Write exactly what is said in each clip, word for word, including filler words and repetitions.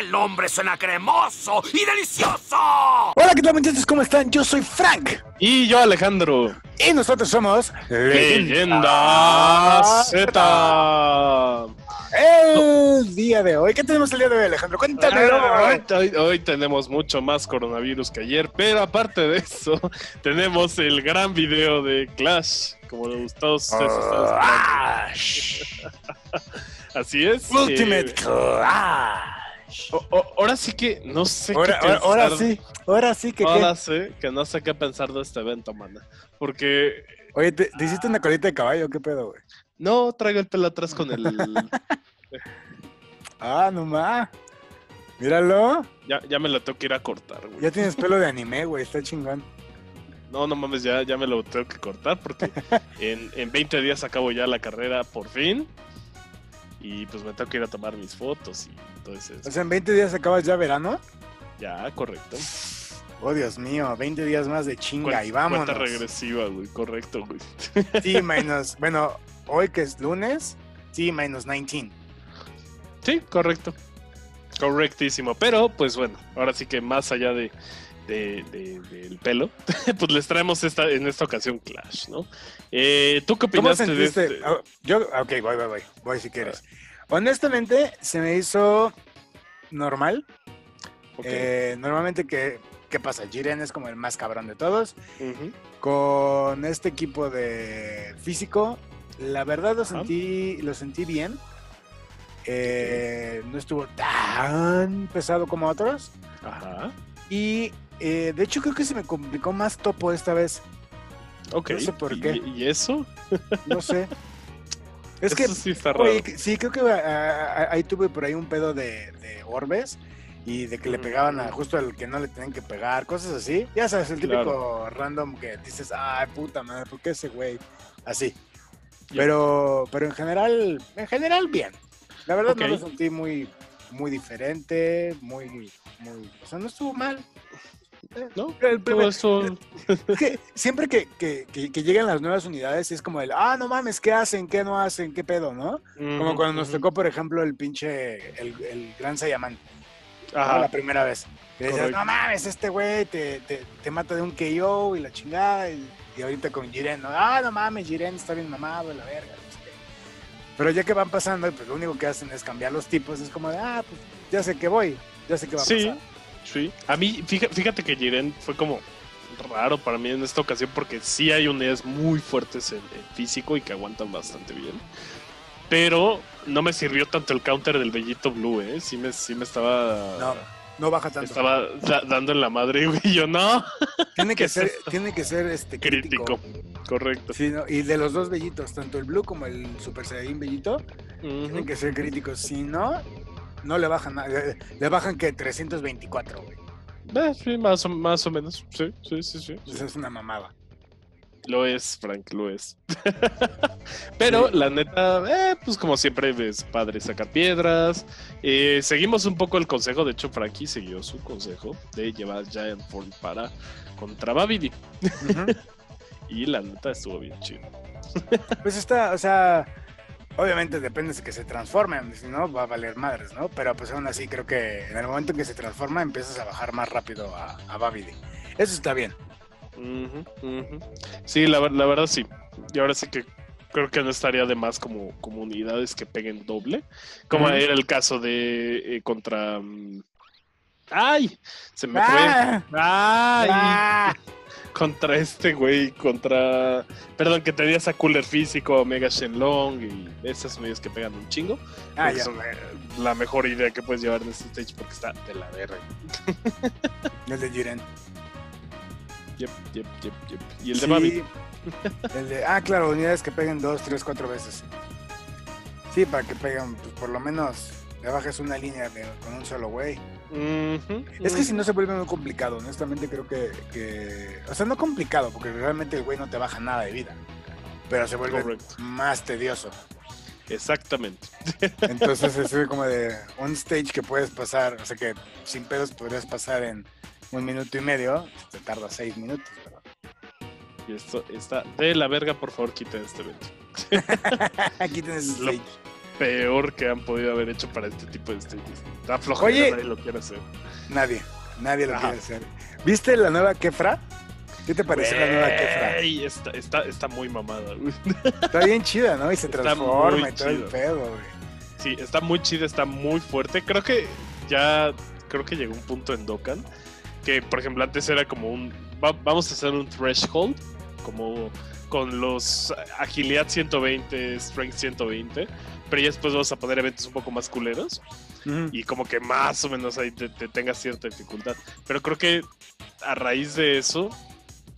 El nombre suena cremoso y delicioso. Hola, ¿qué tal, muchachos? ¿Cómo están? Yo soy Frank. Y yo, Alejandro. Y nosotros somos... Leyenda Z. El día de hoy. ¿Qué tenemos el día de hoy, Alejandro? Cuéntame. Hoy, hoy, hoy tenemos mucho más coronavirus que ayer, pero aparte de eso, tenemos el gran video de Clash. Como le gustó a ustedes. Así es. Ultimate Clash. O, o, ahora sí que no sé ahora, qué pensar. Ahora sí, ahora sí que Ahora qué. sí que no sé qué pensar de este evento, mana. Porque... Oye, ¿te, ¿te hiciste una colita de caballo? ¿Qué pedo, güey? No, traigo el pelo atrás con el... Ah, nomás. Míralo. Ya, ya me lo tengo que ir a cortar, güey. Ya tienes pelo de anime, güey. Está chingón. No, no mames, ya, ya me lo tengo que cortar porque en, en veinte días acabo ya la carrera, por fin. Y pues me tengo que ir a tomar mis fotos y entonces... O sea, ¿en veinte días acabas ya verano? Ya, correcto. Oh, Dios mío, veinte días más de chinga Cuent, y vámonos. Cuenta regresiva, güey, correcto, güey. T menos... Bueno, hoy que es lunes, T menos diecinueve. Sí, correcto. Correctísimo. Pero, pues bueno, ahora sí que más allá de... De, de, del pelo, pues les traemos esta, en esta ocasión Clash, ¿no? Eh, ¿Tú qué opinaste de este? Oh, yo, ok, voy, voy, voy, voy si quieres. Honestamente, se me hizo normal. Okay. Eh, normalmente, ¿qué, ¿qué pasa? Jiren es como el más cabrón de todos. Uh-huh. Con este equipo de físico, la verdad lo sentí, uh-huh. lo sentí bien. Eh, okay. No estuvo tan pesado como otros. Ajá. Uh-huh. Y... Eh, de hecho, creo que se me complicó más Topo esta vez. Ok. No sé por qué. ¿Y, y eso? No sé. Es eso que, sí está raro. Oye, sí, creo que ah, ahí tuve por ahí un pedo de, de orbes y de que le pegaban mm. a justo al que no le tenían que pegar, cosas así. Ya sabes, el típico claro. random que dices, ay, puta madre, ¿por qué ese güey? Así. Yeah. Pero pero en general, en general, bien. La verdad okay. no lo sentí muy... muy diferente, muy, muy... O sea, no estuvo mal. No, el primer, eso... Es que siempre que, que, que, que llegan las nuevas unidades es como el, ah, no mames, ¿qué hacen? ¿Qué no hacen? ¿Qué pedo? ¿No? Mm, como cuando mm. nos tocó, por ejemplo, el pinche, el, el gran Sayamán. Ajá. ¿No? La primera vez. Que decías, no mames, este güey te, te, te mata de un K O y la chingada. Y, y ahorita con Jiren, ¿no? Ah, no mames, Jiren está bien mamado, la verga. Pero ya que van pasando, pues lo único que hacen es cambiar los tipos. Es como de, ah, pues ya sé que voy, ya sé que va a sí, pasar. Sí, sí. A mí, fíjate, fíjate que Jiren fue como raro para mí en esta ocasión porque sí hay unidades muy fuertes en, en físico y que aguantan bastante bien. Pero no me sirvió tanto el counter del Bellito Blue, ¿eh? Sí me, sí me estaba... No, no baja tanto. Estaba da, dando en la madre, güey, yo no. Tiene que ser, es tiene que ser este crítico. crítico. Correcto. Sí, no, y de los dos bellitos, tanto el Blue como el Super Saiyan Bellito, uh-huh. tienen que ser críticos. Si no, no le bajan nada. Le, le bajan que trescientos veinticuatro, güey. Eh, sí, más o, más o menos. Sí, sí, sí, sí. Esa es una mamada. Lo es, Frank, lo es. Pero sí. la neta, eh, pues como siempre, es padre sacar piedras. Eh, seguimos un poco el consejo. De hecho, Frankie siguió su consejo de llevar Giant Form para contra Babidi. Uh-huh. Y la neta estuvo bien chido. Pues está, o sea, obviamente depende de que se transformen, si no va a valer madres, ¿no? Pero pues aún así creo que en el momento en que se transforma empiezas a bajar más rápido a, a Babidi. Eso está bien. Uh-huh, uh-huh. Sí, la, la verdad sí. Y ahora sí que creo que no estaría de más como, como unidades que peguen doble. Como uh-huh. era el caso de eh, contra... Um... ¡Ay! Se me ah, fue. ¡Ay! Ah. Contra este güey, contra... Perdón, que tenías a Cooler Físico, Mega Shenlong y esas medias que pegan un chingo. Ah, es la mejor idea que puedes llevar en este stage porque está de la verga. El de Jiren. Yep, yep, yep, yep. Y el sí, de Babi. El de... Ah, claro, unidades que peguen dos, tres, cuatro veces. Sí, para que peguen, pues por lo menos le bajes una línea de, con un solo güey. Uh-huh, es que uh-huh. si no se vuelve muy complicado, honestamente creo que, que... O sea, no complicado, porque realmente el güey no te baja nada de vida. Pero se vuelve Correcto. más tedioso. Exactamente. Entonces se sube como de un stage que puedes pasar, o sea que sin pedos podrías pasar en un minuto y medio, te tarda seis minutos, ¿verdad? Y esto está de la verga, por favor, quiten este evento. Quiten ese stage. peor que han podido haber hecho para este tipo de streams. Está flojo, nadie lo quiere hacer. Nadie, nadie lo Ajá. quiere hacer. ¿Viste la nueva Kefra? ¿Qué te pareció wey, la nueva Kefra? Está, está, está muy mamada, güey. Está bien chida, ¿no? Y se transforma y todo chido. El pedo, güey. Sí, está muy chida, está muy fuerte. Creo que ya, creo que llegó un punto en Dokkan que, por ejemplo, antes era como un... Va, vamos a hacer un threshold, como... con los agilidad ciento veinte, strength ciento veinte, pero ya después vamos a poner eventos un poco más culeros uh-huh. y como que más o menos ahí te, te tengas cierta dificultad, pero creo que a raíz de eso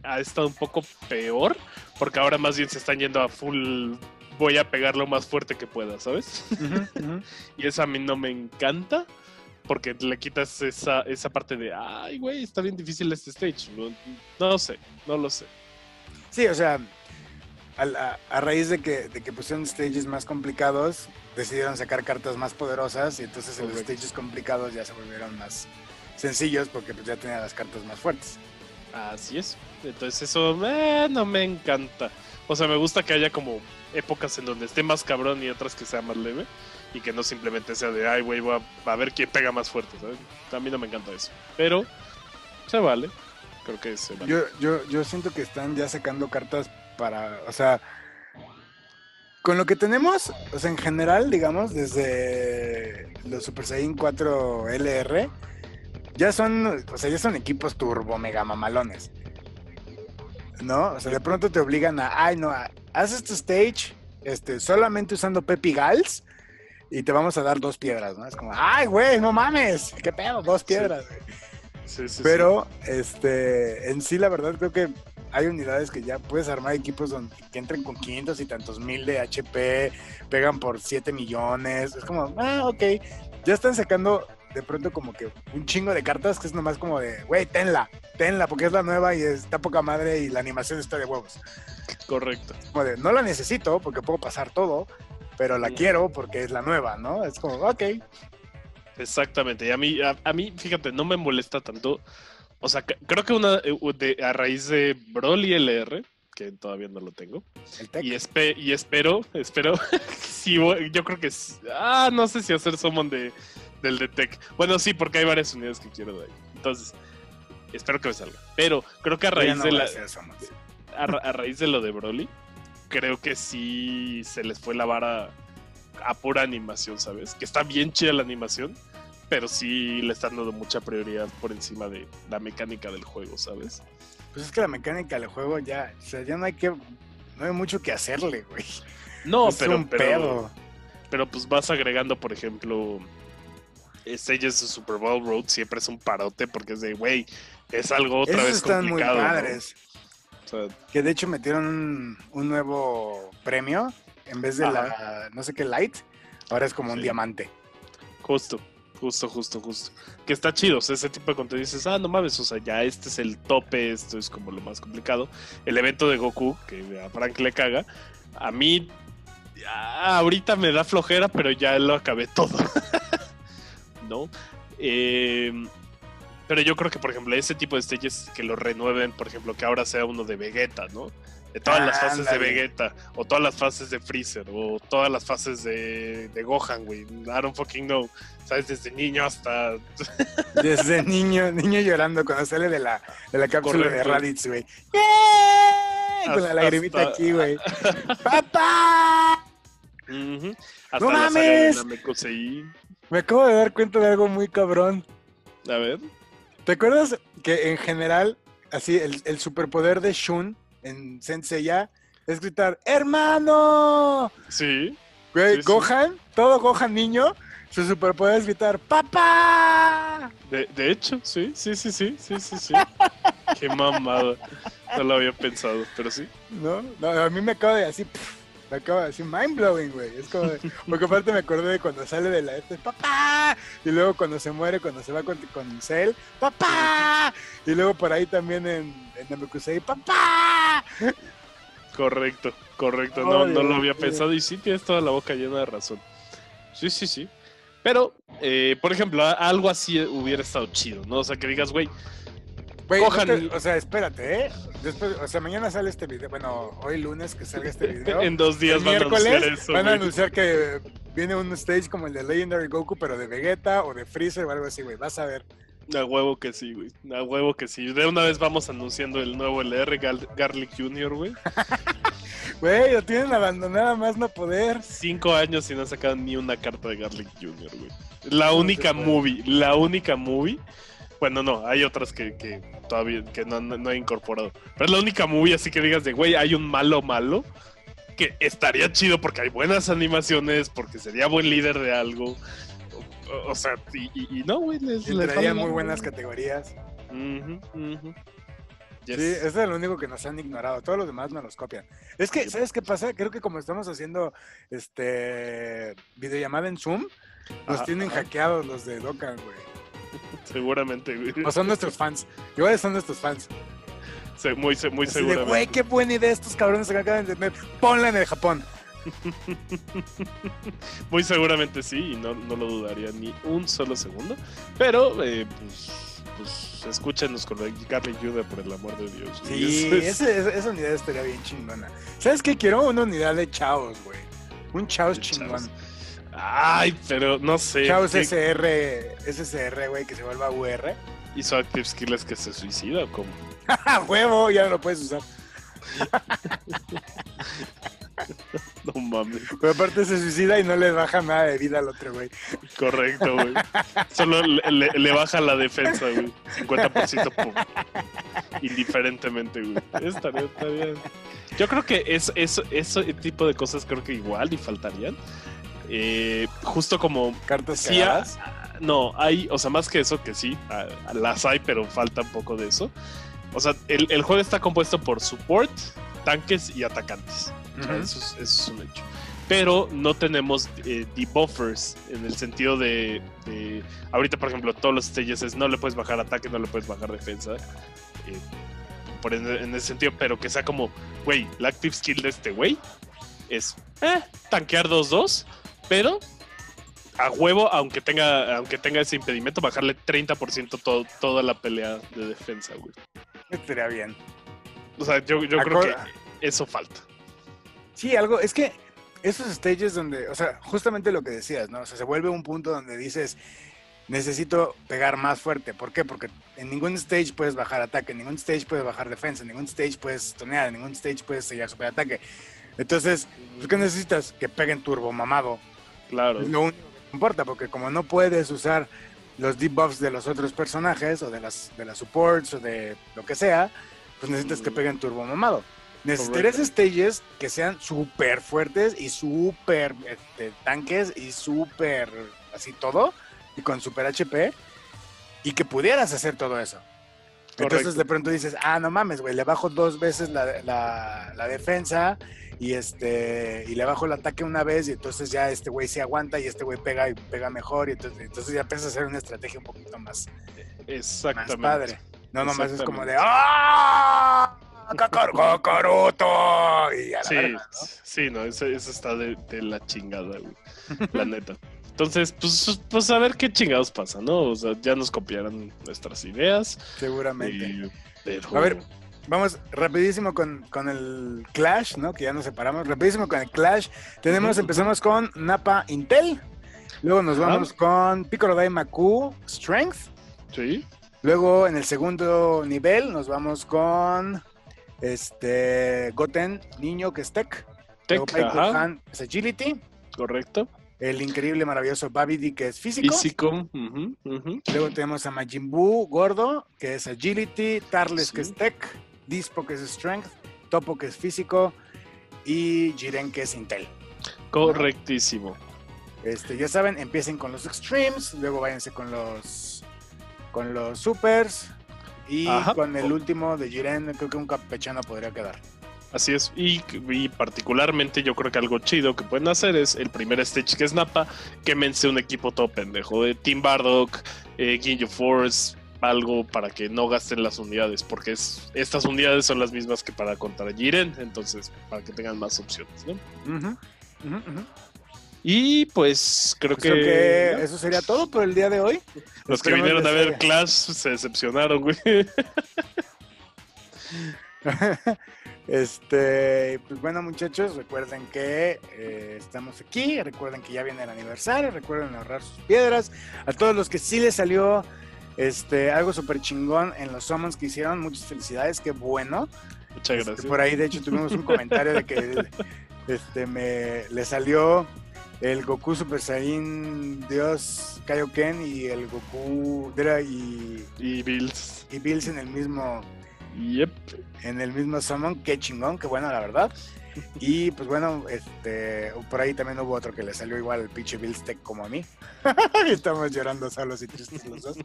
ha estado un poco peor, porque ahora más bien se están yendo a full, voy a pegar lo más fuerte que pueda, ¿sabes? Uh-huh, uh-huh. Y eso a mí no me encanta, porque le quitas esa, esa parte de, ay güey, está bien difícil este stage, no, no sé, no lo sé. Sí, o sea... A, a, a raíz de que, de que pusieron stages más complicados, decidieron sacar cartas más poderosas y entonces okay. los stages complicados ya se volvieron más sencillos porque pues ya tenían las cartas más fuertes. Así es. Entonces eso eh, no me encanta. O sea, me gusta que haya como épocas en donde esté más cabrón y otras que sea más leve y que no simplemente sea de, ay, güey, voy a, a ver quién pega más fuerte, ¿sabes? A mí no me encanta eso. Pero se vale. Creo que se vale. Yo, yo, yo siento que están ya sacando cartas para, o sea, con lo que tenemos, o sea, en general, digamos, desde los Super Saiyan cuatro L R, ya son, o sea, ya son equipos turbo mega mamalones, ¿no? O sea, de pronto te obligan a, ay, no, haz este stage, este, solamente usando Pepi Gals y te vamos a dar dos piedras, ¿no? Es como, ay, güey, no mames, qué pedo, dos piedras. Sí, sí, sí. Pero, este, en sí, la verdad, creo que hay unidades que ya puedes armar equipos donde que entren con quinientos y tantos mil de H P, pegan por siete millones, es como, ah, ok, ya están sacando de pronto como que un chingo de cartas que es nomás como de, güey, tenla, tenla, porque es la nueva y está poca madre y la animación está de huevos. Correcto. Como de, no la necesito porque puedo pasar todo, pero la sí. quiero porque es la nueva, ¿no? Es como, ok. Exactamente, y a mí, a, a mí, fíjate, no me molesta tanto. O sea, creo que una de, a raíz de Broly L R, que todavía no lo tengo, y, espe, y espero, espero, si voy, yo creo que, ah, no sé si hacer summon de, del de Tech. Bueno, sí, porque hay varias unidades que quiero de ahí. Entonces, espero que me salga. Pero creo que a raíz no de la, a, a raíz de lo de Broly, creo que sí se les fue la vara a pura animación, ¿sabes? Que está bien chida la animación, pero sí le están dando mucha prioridad por encima de la mecánica del juego, ¿sabes? Pues es que la mecánica del juego ya, o sea, ya no hay que, no hay mucho que hacerle, güey. No, es pero, un pero, pedo. Pero pues vas agregando, por ejemplo, Stages de Super Bowl Road siempre es un parote porque es de, güey, es algo otra Esos vez están complicado. Muy padres, ¿no? O sea, que de hecho metieron un, un nuevo premio en vez de ajá. la, no sé qué light, ahora es como sí. un diamante. Justo. Justo, justo, justo. Que está chido, o sea, ese tipo de contenido dices, ah, no mames, o sea, ya este es el tope, esto es como lo más complicado. El evento de Goku, que a Frank le caga, a mí ah, ahorita me da flojera, pero ya lo acabé todo. ¿No? Eh, pero yo creo que, por ejemplo, ese tipo de stages que lo renueven, por ejemplo, que ahora sea uno de Vegeta, ¿no? De todas ah, las fases andale. de Vegeta, o todas las fases de Freezer, o todas las fases de, de Gohan, güey. I don't fucking know. ¿Sabes? Desde niño hasta... Desde niño, niño llorando cuando sale de la, de la cápsula Correcto. de Raditz, güey. ¡Yeah! Con la lagrimita hasta... aquí, güey. ¡Papá! Uh-huh. Hasta ¡No la mames! Saga de Namekusei. Me acabo de dar cuenta de algo muy cabrón. A ver. ¿Te acuerdas que en general, así, el, el superpoder de Shun en Saint Seiya es gritar ¡hermano! Sí. Güey, sí, Gohan, sí. todo Gohan niño, su superpoder es gritar ¡papá! De, de hecho, sí, sí, sí, sí, sí, sí, sí. Qué mamada. No lo había pensado, pero sí. No, no a mí me acaba de así, pff, me acaba de así mind blowing, güey. Es como de, porque aparte me acordé de cuando sale de la este ¡papá! Y luego cuando se muere, cuando se va con, con Cell, ¡papá! Y luego por ahí también en, en Namekusei, ¡papá! Correcto, correcto, no, no lo había pensado y sí tienes toda la boca llena de razón. Sí, sí, sí. Pero, eh, por ejemplo, algo así hubiera estado chido, ¿no? O sea, que digas, güey, Güey, cojan. No te, o sea, espérate, ¿eh? Después, o sea, mañana sale este video. Bueno, hoy lunes que salga este video. En dos días van a anunciar eso. Van a anunciar que viene un stage como el de Legendary Goku, pero de Vegeta o de Freezer o algo así, güey. Vas a ver. A huevo que sí, güey. A huevo que sí. De una vez vamos anunciando el nuevo L R, Gal Garlic Junior, güey. Güey, lo tienen abandonada más no poder. Cinco años y no sacaron ni una carta de Garlic Junior, güey. La única movie, la única movie. Bueno, no, hay otras que, que todavía que no, no, no he incorporado. Pero es la única movie así que digas de, güey, hay un malo malo. Que estaría chido porque hay buenas animaciones, porque sería buen líder de algo. O sea, y, y, y no, güey. Les, les traía muy buenas wey. Categorías. Uh-huh, uh-huh. Yes. Sí, eso es lo único que nos han ignorado. Todos los demás nos los copian. Es que, ¿sabes qué pasa? Creo que como estamos haciendo este videollamada en Zoom, nos ah, tienen ah. hackeados los de Dokkan, güey. Seguramente, güey. O son nuestros fans. Igual son nuestros fans. Sí, muy muy así seguramente. Güey, qué buena idea estos cabrones que acaban de internet. Ponla en el Japón. Muy seguramente sí, y no, no lo dudaría ni un solo segundo. Pero, eh, pues, pues, escúchenos con Garlic Junior, por el amor de Dios. Sí, es, es... Esa, esa unidad estaría bien chingona. ¿Sabes qué? Quiero una unidad de Chaos, güey. Un Chaos chingón. Ay, pero no sé. Chaos que... S R, S S R, güey, que se vuelva U R. ¿Y su Active Skill es que se suicida o cómo? ¡Huevo! Ya no lo puedes usar. No mames. Pero aparte se suicida y no le baja nada de vida al otro, güey. Correcto, güey. Solo le, le, le baja la defensa, güey. cincuenta por ciento pum. Indiferentemente, güey. Está bien, está bien. Yo creo que es, es, ese tipo de cosas creo que igual y faltarían. Eh, justo como... ¿Cartas sí cagadas? A, no, hay... O sea, más que eso, que sí. A, a las hay, pero falta un poco de eso. O sea, el, el juego está compuesto por support, tanques y atacantes. Uh-huh. O sea, eso, es, eso es un hecho. Pero no tenemos eh, debuffers en el sentido de, de... Ahorita, por ejemplo, todos los stages es no le puedes bajar ataque, no le puedes bajar defensa. Eh, por en, en ese sentido, pero que sea como, güey, la active skill de este güey es eh, tanquear dos dos, pero... A huevo, aunque tenga aunque tenga ese impedimento, bajarle treinta por ciento todo, toda la pelea de defensa, güey. Estaría bien. O sea, yo, yo creo que eso falta. Sí, algo, es que esos stages donde, o sea, justamente lo que decías, ¿no? O sea, se vuelve un punto donde dices, necesito pegar más fuerte. ¿Por qué? Porque en ningún stage puedes bajar ataque, en ningún stage puedes bajar defensa, en ningún stage puedes stunear, en ningún stage puedes sellar superataque. Entonces, ¿qué necesitas? Que peguen turbo mamado. Claro. Es lo único. Importa, porque como no puedes usar los debuffs de los otros personajes o de las de las supports o de lo que sea, pues necesitas que peguen turbo mamado. Necesitarías stages que sean súper fuertes y súper este, tanques y súper así todo y con súper H P y que pudieras hacer todo eso. Correcto. Entonces de pronto dices, ah, no mames, güey, le bajo dos veces la, la, la defensa y este y le bajo el ataque una vez y entonces ya este güey se aguanta y este güey pega y pega mejor y entonces, entonces ya empiezas a hacer una estrategia un poquito más, exactamente, más padre. No nomás es como de ¡ah! ¡Cacaruto! Y a sí, la verdad, ¿no? Sí, no, eso, eso está de, de la chingada, güey. La neta. Entonces, pues, pues a ver qué chingados pasa, ¿no? O sea, ya nos copiarán nuestras ideas. Seguramente. Y, pero... A ver, vamos rapidísimo con, con el Clash, ¿no? Que ya nos separamos. Rapidísimo con el Clash. Tenemos, empezamos con Napa Intel. Luego nos vamos ah. con Piccolo Dai Macu Strength. Sí. Luego en el segundo nivel nos vamos con este Goten, niño que es Tech. Tech, Gohan es Agility. Correcto. El increíble, maravilloso Babidi, que es físico. Físico. Uh-huh, uh-huh. Luego tenemos a Majin Buu, gordo, que es Agility. Tarles, sí. que es Tech. Dispo, que es Strength. Topo, que es físico. Y Jiren, que es Intel. Correctísimo. Este, ya saben, empiecen con los Extremes. Luego váyanse con los, con los Supers. Y Ajá. con el último de Jiren, creo que un campechano podría quedar. Así es, y, y particularmente yo creo que algo chido que pueden hacer es el primer stage que es Napa, quémense un equipo todo pendejo de Team Bardock, eh, Ginyu Force, algo para que no gasten las unidades, porque es, estas unidades son las mismas que para contra Jiren, entonces para que tengan más opciones, ¿no? Uh-huh, uh-huh, uh-huh. Y pues creo, pues que... creo que eso sería todo por el día de hoy. Los Espero que vinieron a ver Clash se decepcionaron, güey. Este, pues bueno, muchachos, recuerden que eh, estamos aquí, recuerden que ya viene el aniversario, recuerden ahorrar sus piedras. A todos los que sí les salió este, algo súper chingón en los summons que hicieron, muchas felicidades, qué bueno. Muchas gracias. Este, por ahí de hecho tuvimos un comentario de que este, me, le salió el Goku Super Saiyan Dios Kaioken y el Goku y, y Bills y Bills en el mismo... Yep. En el mismo summon, qué chingón, qué bueno, la verdad. Y pues bueno, este, por ahí también hubo otro que le salió igual al pinche Billstec como a mí. Estamos llorando solos y tristes los dos.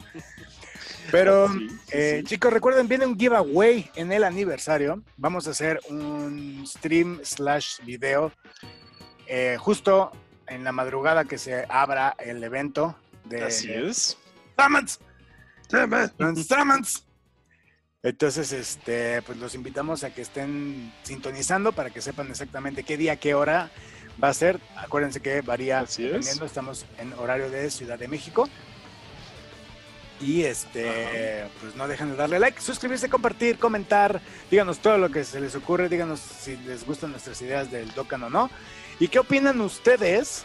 Pero sí, sí, eh, sí. Chicos, recuerden, viene un giveaway en el aniversario. Vamos a hacer un stream slash video eh, justo en la madrugada que se abra el evento de... Así es. ¡Summons! ¡Summons! Entonces, este, pues los invitamos a que estén sintonizando para que sepan exactamente qué día, qué hora va a ser. Acuérdense que varía dependiendo, estamos en horario de Ciudad de México. Y este, ajá, pues no dejen de darle like, suscribirse, compartir, comentar, díganos todo lo que se les ocurre, díganos si les gustan nuestras ideas del Dokkan o no. ¿Y qué opinan ustedes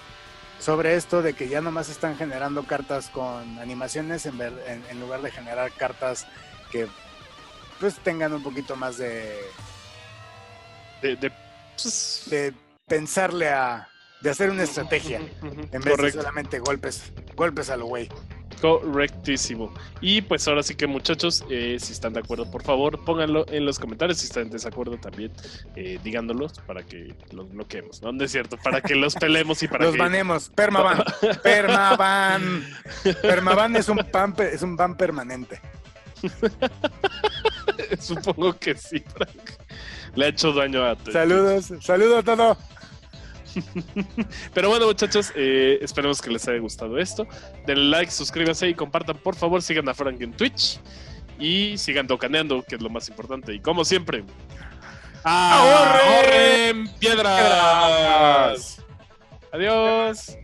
sobre esto de que ya nomás están generando cartas con animaciones en, ver, en, en lugar de generar cartas que... pues tengan un poquito más de de, de, pues, de pensarle a de hacer una estrategia en vez de solamente golpes golpes a lo güey? Correctísimo. Y pues ahora sí que, muchachos, eh, si están de acuerdo, por favor pónganlo en los comentarios. Si están en desacuerdo también, eh, díganlos para que los bloqueemos, ¿no? No es cierto, para que los pelemos y para los que... los banemos. Permaban. Permaban. Permaban es un pan, es un pan permanente. Supongo que sí, Frank. Le ha hecho daño a ti. Saludos, saludos a todo. Pero bueno, muchachos, eh, esperemos que les haya gustado esto. Denle like, suscríbanse y compartan, por favor. Sigan a Frank en Twitch y sigan tocaneando, que es lo más importante. Y como siempre, ¡ahorren piedras! Adiós.